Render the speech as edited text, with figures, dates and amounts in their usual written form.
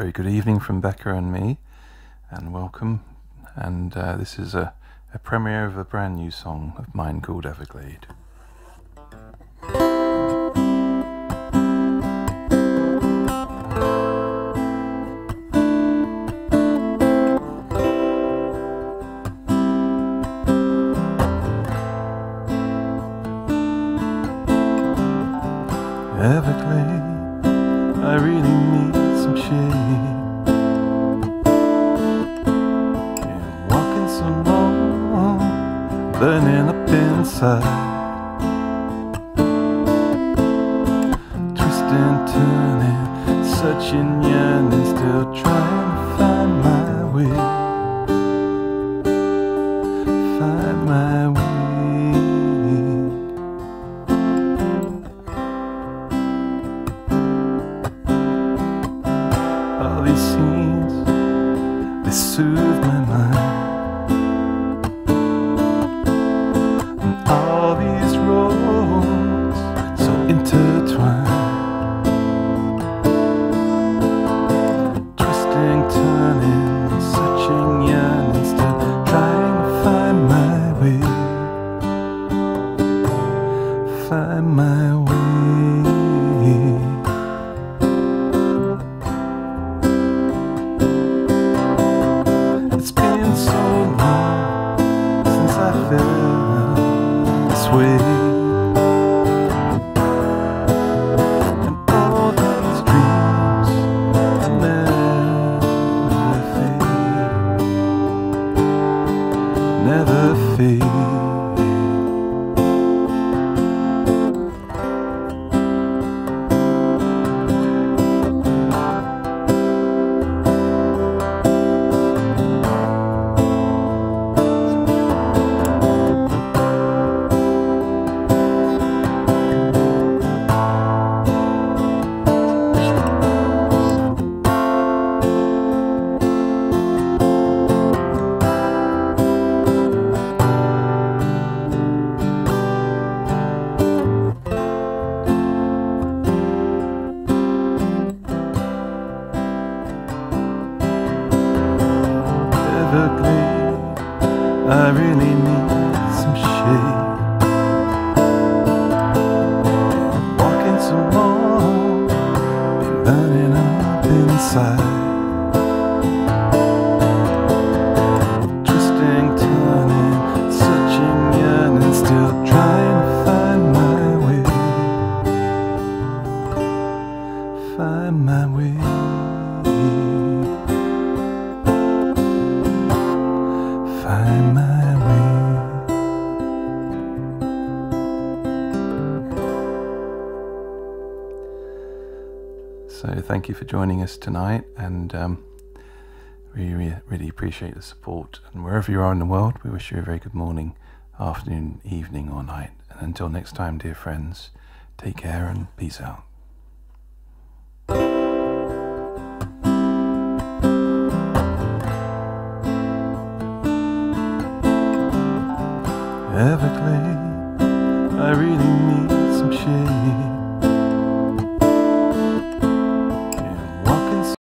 Very good evening from Becca and me, and welcome. And this is a premiere of a brand new song of mine called Everglade. Everglade, I really need some shade. Been walking so long, burning up inside, twisting, turning, searching, yearning, still trying to find my way, find my way. All these scenes, they soothe my mind, and all these roads so intertwined, twisting, turning, searching, yearning, still trying to find my way, find my way. Way. And all these dreams never fade, I really need some shade. Walking so long, been burning up inside, twisting, turning, searching, yearning, still trying to find my way, find my way. Find my way. So thank you for joining us tonight, and really appreciate the support. And wherever you are in the world, we wish you a very good morning, afternoon, evening or night. And until next time, dear friends, take care and peace out. Everglade, I really need